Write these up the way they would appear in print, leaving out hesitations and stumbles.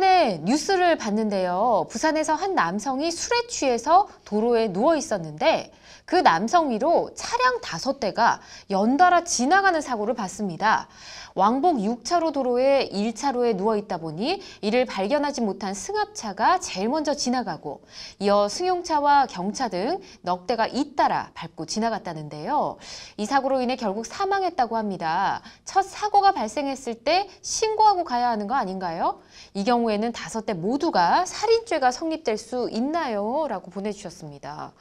최근에 뉴스를 봤는데요. 부산에서 한 남성이 술에 취해서 도로에 누워 있었는데 그 남성 위로 차량 5대가 연달아 지나가는 사고를 봤습니다. 왕복 6차로 도로에 1차로에 누워 있다 보니 이를 발견하지 못한 승합차가 제일 먼저 지나가고 이어 승용차와 경차 등 넉 대가 잇따라 밟고 지나갔다는데요. 이 사고로 인해 결국 사망했다고 합니다. 첫 사고가 발생했을 때 신고하고 가야 하는 거 아닌가요? 이 경우에는 5대 모두가 살인죄가 성립될 수 있나요? 라고 보내주셨습니다.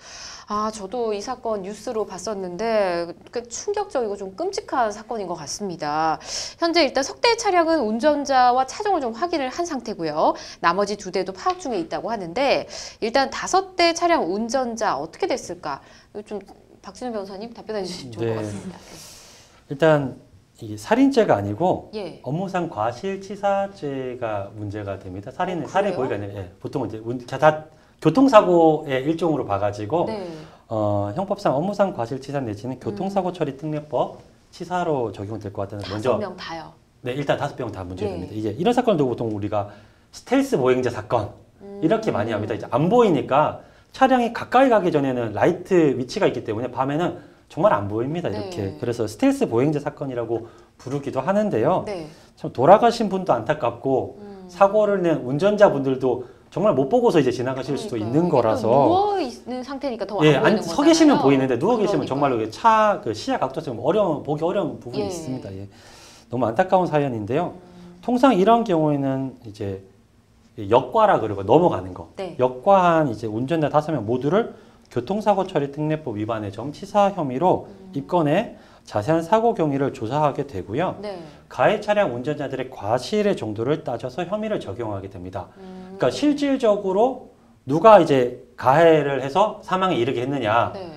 아, 저도 이 사건 뉴스로 봤었는데 꽤 충격적이고 좀 끔찍한 사건인 것 같습니다. 현재 일단 10대 차량은 운전자와 차종을 좀 확인을 한 상태고요. 나머지 2대도 파악 중에 있다고 하는데 일단 5대 차량 운전자 어떻게 됐을까? 좀 박진우 변호사님 답변해 주시면 좋을 것 같습니다. 일단 이게 살인죄가 아니고 예. 업무상 과실치사죄가 문제가 됩니다. 살인 고의가 아니라 예, 보통 이제 다 교통사고의 일종으로 봐가지고 네. 형법상 업무상 과실치사 내지는 교통사고처리특례법 치사로 적용될 것 같다는 5명 다요. 네, 일단 5명 다 문제됩니다. 네. 이게 이런 사건도 보통 우리가 스텔스 보행자 사건 이렇게 많이 합니다. 이제 안 보이니까 차량이 가까이 가기 전에는 라이트 위치가 있기 때문에 밤에는 정말 안 보입니다. 이렇게. 네. 그래서 스텔스 보행자 사건이라고 부르기도 하는데요. 네. 참 돌아가신 분도 안타깝고 사고를 낸 운전자분들도 정말 못 보고서 이제 지나가실 그러니까요. 수도 있는 거라서 누워 있는 상태니까 더 안 보이는 거잖아요. 서 계시면 보이는데 누워 계시면 정말로 차 그 시야 각도 좀 보기 어려운 부분이 예. 있습니다. 예. 너무 안타까운 사연인데요. 통상 이런 경우에는 이제 역과라 그러고 넘어가는 거. 네. 역과한 이제 운전자 5명 모두를 교통사고처리특례법 위반의 점 치사 혐의로 입건해 자세한 사고 경위를 조사하게 되고요. 네. 가해 차량 운전자들의 과실의 정도를 따져서 혐의를 적용하게 됩니다. 그러니까 실질적으로 누가 이제 가해를 해서 사망에 이르게 했느냐. 네.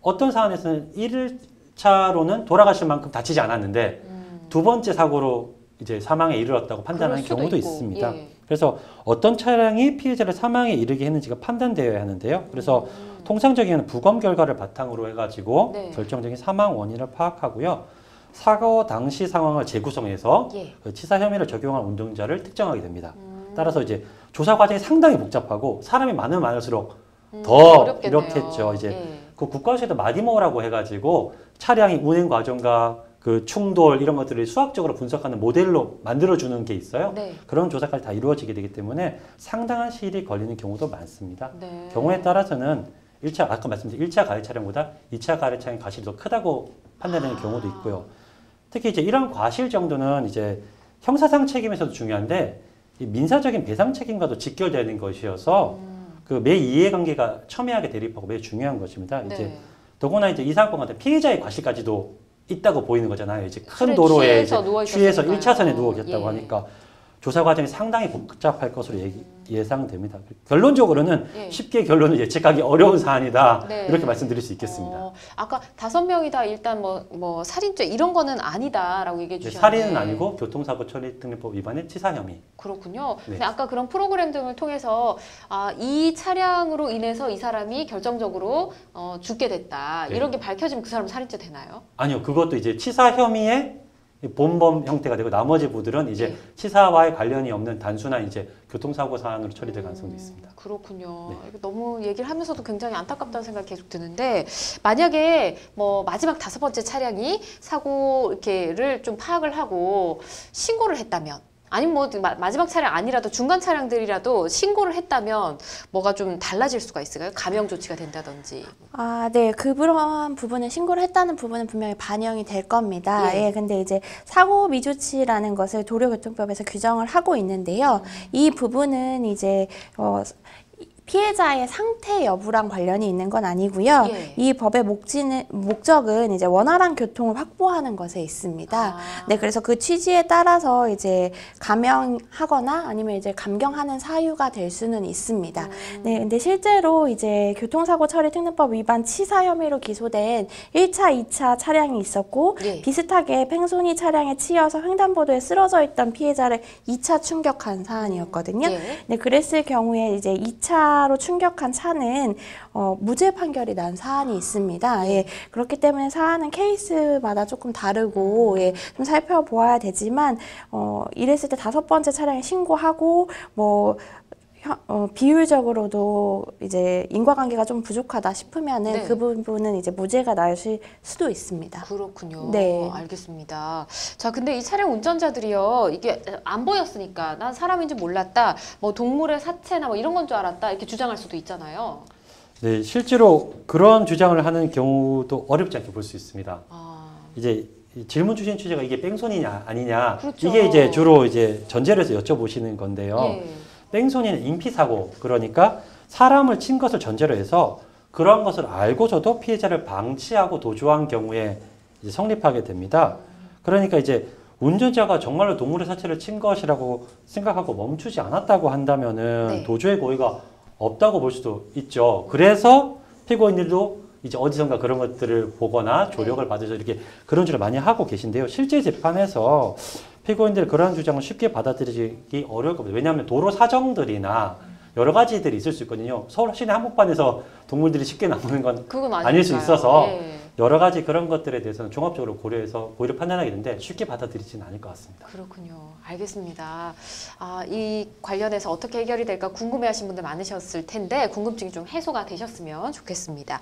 어떤 사안에서는 1차로는 돌아가실 만큼 다치지 않았는데 2번째 사고로 이제 사망에 이르렀다고 판단하는 경우도 있습니다. 예. 그래서 어떤 차량이 피해자를 사망에 이르게 했는지가 판단되어야 하는데요. 그래서 통상적인 부검 결과를 바탕으로 해가지고 네. 결정적인 사망 원인을 파악하고요. 사고 당시 상황을 재구성해서 예. 치사 혐의를 적용한 운전자를 특정하게 됩니다. 따라서 이제 조사 과정이 상당히 복잡하고 사람이 많으면 많을수록 더 어렵겠네요. 이렇겠죠. 이제 예. 그 국가수에도 마디모라고 해가지고 차량이 운행 과정과 그 충돌 이런 것들을 수학적으로 분석하는 모델로 만들어주는 게 있어요. 네. 그런 조사까지 다 이루어지게 되기 때문에 상당한 시일이 걸리는 경우도 많습니다. 네. 경우에 따라서는 1차, 아까 말씀드린 1차 가해 차량보다 2차 가해 차량의 과실이 더 크다고 판단되는 경우도 있고요. 특히 이제 이런 과실 정도는 이제 형사상 책임에서도 중요한데 이 민사적인 배상 책임과도 직결되는 것이어서 그 매 이해관계가 첨예하게 대립하고 매우 중요한 것입니다. 네. 이제 더구나 이제 이 사건 같은 피해자의 과실까지도 있다고 보이는 거잖아요. 이제 큰 도로에 이제 취해서 1차선에 누워 계셨다고 예. 하니까 조사 과정이 상당히 복잡할 것으로 예상됩니다. 결론적으로는 예. 쉽게 결론을 예측하기 어려운 사안이다. 네. 이렇게 말씀드릴 수 있겠습니다. 아까 5명이다 일단 뭐 살인죄 이런 거는 아니다라고 얘기해 주셨는데 살인은 아니고 교통사고처리특례법 위반의 치사 혐의. 그렇군요. 네. 근데 아까 그런 프로그램 등을 통해서 이 차량으로 인해서 이 사람이 결정적으로 죽게 됐다. 네. 이런 게 밝혀지면 그 사람 살인죄 되나요? 아니요. 그것도 이제 치사 혐의의 본범 형태가 되고 나머지 부들은 이제 네. 치사와의 관련이 없는 단순한 이제 교통사고 사안으로 처리될 가능성도 있습니다. 그렇군요. 네. 너무 얘기를 하면서도 굉장히 안타깝다는 생각이 계속 드는데 만약에 뭐 마지막 5번째 차량이 사고 이렇게를 좀 파악을 하고 신고를 했다면 아니면 뭐 마지막 차량 아니라도 중간 차량들이라도 신고를 했다면 뭐가 좀 달라질 수가 있을까요? 감형 조치가 된다든지. 아, 네. 그런 부분은 신고를 했다는 부분은 분명히 반영이 될 겁니다. 예. 예, 근데 이제 사고 미조치라는 것을 도로교통법에서 규정을 하고 있는데요. 이 부분은 이제 피해자의 상태 여부랑 관련이 있는 건 아니고요. 예. 이 법의 목적은 이제 원활한 교통을 확보하는 것에 있습니다. 네, 그래서 그 취지에 따라서 이제 감형하거나 아니면 이제 감경하는 사유가 될 수는 있습니다. 네, 근데 실제로 이제 교통사고처리특례법 위반 치사 혐의로 기소된 1차, 2차 차량이 있었고 예. 비슷하게 뺑소니 차량에 치여서 횡단보도에 쓰러져 있던 피해자를 2차 충격한 사안이었거든요. 예. 네, 그랬을 경우에 이제 2차 형사로 충격한 차는 무죄 판결이 난 사안이 있습니다. 예, 그렇기 때문에 사안은 케이스마다 조금 다르고 예, 좀 살펴보아야 되지만 이랬을 때 5번째 차량에 신고하고 뭐 비율적으로도 이제 인과관계가 좀 부족하다 싶으면은 네. 그 부분은 이제 무죄가 나실 수도 있습니다. 그렇군요. 네, 알겠습니다. 자, 근데 이 차량 운전자들이요, 이게 안 보였으니까 난 사람인지 몰랐다, 뭐 동물의 사체나 뭐 이런 건 줄 알았다 이렇게 주장할 수도 있잖아요. 네, 실제로 그런 주장을 하는 경우도 어렵지 않게 볼 수 있습니다. 아. 이제 질문 추진 취재가 이게 뺑소니냐 아니냐, 그렇죠. 이게 이제 주로 이제 전제를 해서 여쭤보시는 건데요. 예. 뺑소니는 인피사고, 그러니까 사람을 친 것을 전제로 해서 그러한 것을 알고서도 피해자를 방치하고 도주한 경우에 이제 성립하게 됩니다. 그러니까 이제 운전자가 정말로 동물의 사체를 친 것이라고 생각하고 멈추지 않았다고 한다면은 네. 도주의 고의가 없다고 볼 수도 있죠. 그래서 피고인들도 이제 어디선가 그런 것들을 보거나 조력을 네. 받으셔서 이렇게 그런 줄을 많이 하고 계신데요. 실제 재판에서 피고인들 그런 주장을 쉽게 받아들이기 어려울 겁니다. 왜냐하면 도로 사정들이나 여러 가지들이 있을 수 있거든요. 서울 시내 한복판에서 동물들이 쉽게 나오는 건 아닐 수 있어서 네. 여러 가지 그런 것들에 대해서는 종합적으로 고려해서 고의를 판단하게 되는데 쉽게 받아들이지는 않을 것 같습니다. 그렇군요. 알겠습니다. 아, 이 관련해서 어떻게 해결이 될까 궁금해하신 분들 많으셨을 텐데 궁금증이 좀 해소가 되셨으면 좋겠습니다.